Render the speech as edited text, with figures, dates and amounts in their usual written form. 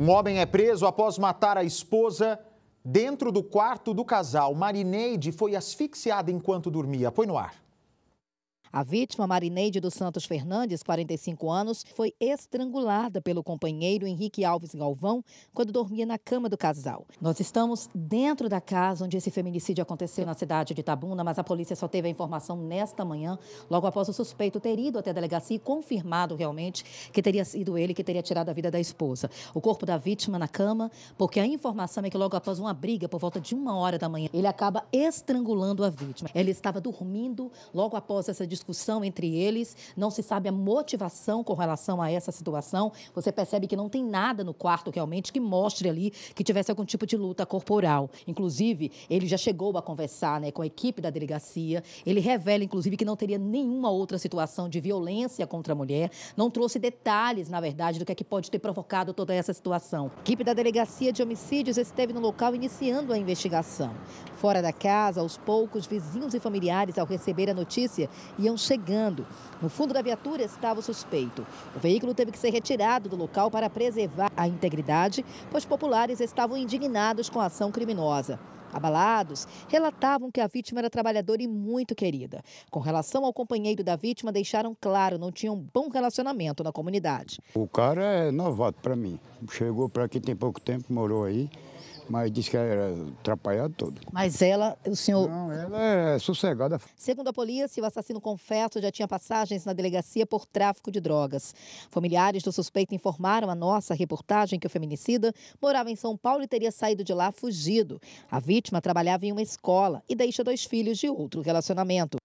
Um homem é preso após matar a esposa dentro do quarto do casal. Marineide foi asfixiada enquanto dormia. Põe no ar. A vítima, Marineide dos Santos Fernandes, 45 anos, foi estrangulada pelo companheiro Henrique Alves Galvão quando dormia na cama do casal. Nós estamos dentro da casa onde esse feminicídio aconteceu na cidade de Tabuna, mas a polícia só teve a informação nesta manhã, logo após o suspeito ter ido até a delegacia e confirmado realmente que teria sido ele que teria tirado a vida da esposa. O corpo da vítima na cama, porque a informação é que logo após uma briga, por volta de 1h da manhã, ele acaba estrangulando a vítima. Ela estava dormindo logo após essa discussão entre eles, não se sabe a motivação com relação a essa situação. Você percebe que não tem nada no quarto realmente que mostre ali que tivesse algum tipo de luta corporal. Inclusive, ele já chegou a conversar, com a equipe da delegacia. Ele revela, inclusive, que não teria nenhuma outra situação de violência contra a mulher. Não trouxe detalhes, na verdade, do que é que pode ter provocado toda essa situação. A equipe da delegacia de homicídios esteve no local iniciando a investigação. Fora da casa, aos poucos, vizinhos e familiares, ao receber a notícia, iam chegando. No fundo da viatura estava o suspeito. O veículo teve que ser retirado do local para preservar a integridade, pois populares estavam indignados com a ação criminosa. Abalados, relatavam que a vítima era trabalhadora e muito querida. Com relação ao companheiro da vítima, deixaram claro, não tinha um bom relacionamento na comunidade. O cara é novato para mim. Chegou para aqui tem pouco tempo, morou aí, mas disse que era atrapalhado todo. Mas ela, o senhor... Não, ela é sossegada. Segundo a polícia, o assassino confesso já tinha passagens na delegacia por tráfico de drogas. Familiares do suspeito informaram a nossa reportagem que o feminicida morava em São Paulo e teria saído de lá fugido. A vítima trabalhava em uma escola e deixa 2 filhos de outro relacionamento.